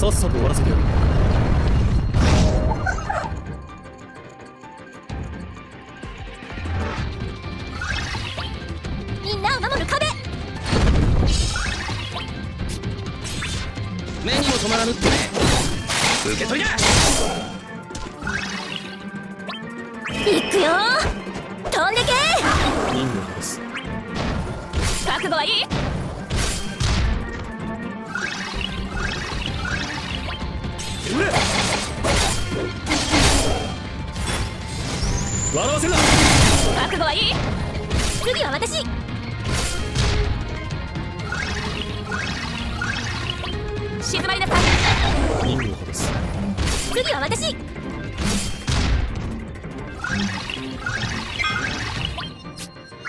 さっさと終わらせてやる。みんなを守る壁。目にも止まらぬってね。受け取りだ。行くよ。飛んでけ。任務です。覚悟はいい。 笑わせるな。覚悟はいい。次は私。静まりなさい。任務を果たす。次は私。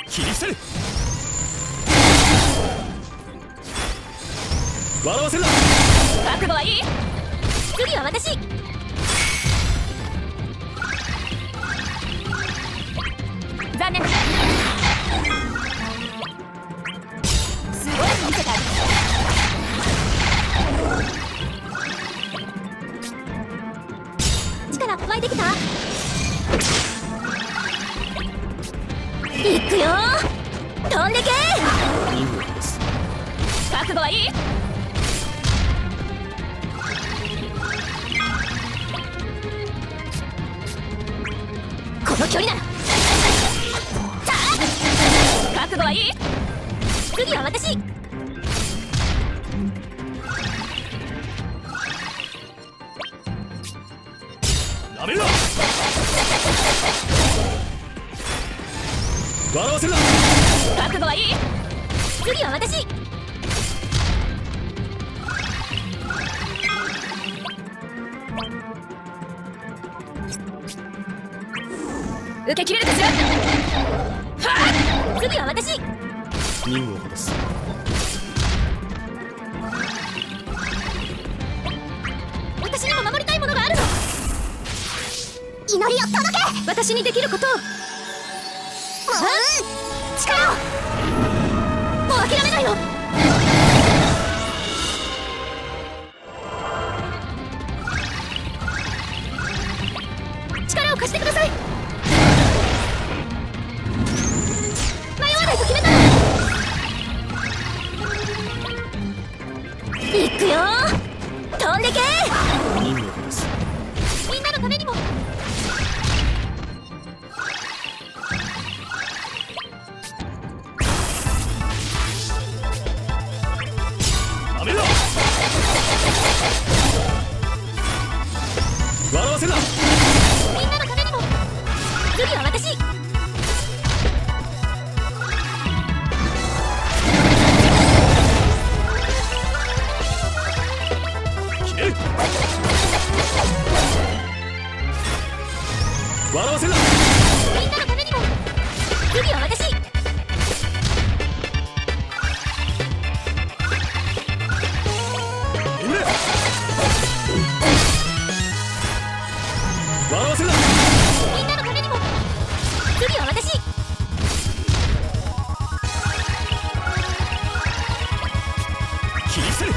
切り捨てる。笑わせるな。覚悟はいい。次は私。 残念。すごいの見せた。力湧いてきた。行くよ。飛んでけ。覚悟はいい。この距離なら。 覚悟はいい。次は私。やめろ。笑わせるな。覚悟はいい。次は私。受け切れるかしら。 次は私。任務を果たす。私にも守りたいものがあるの。祈りを届け。私にできること。力を。もう諦めないの。力を貸してください。 飛んでけ。みんなのためにも。やめろ。笑わせるな。みんなのためにも。次は私。笑わせるな。みんなのためにも。次は私。笑わせるな。みんなのためにも。次は私。気にする。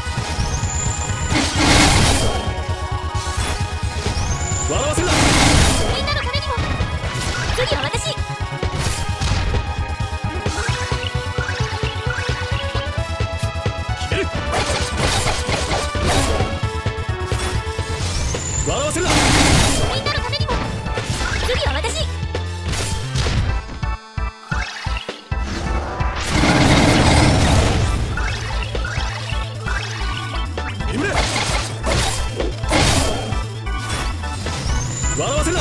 笑わせるな。 次は私。笑わせるな。みんなのためにも。次は私。笑わせるな。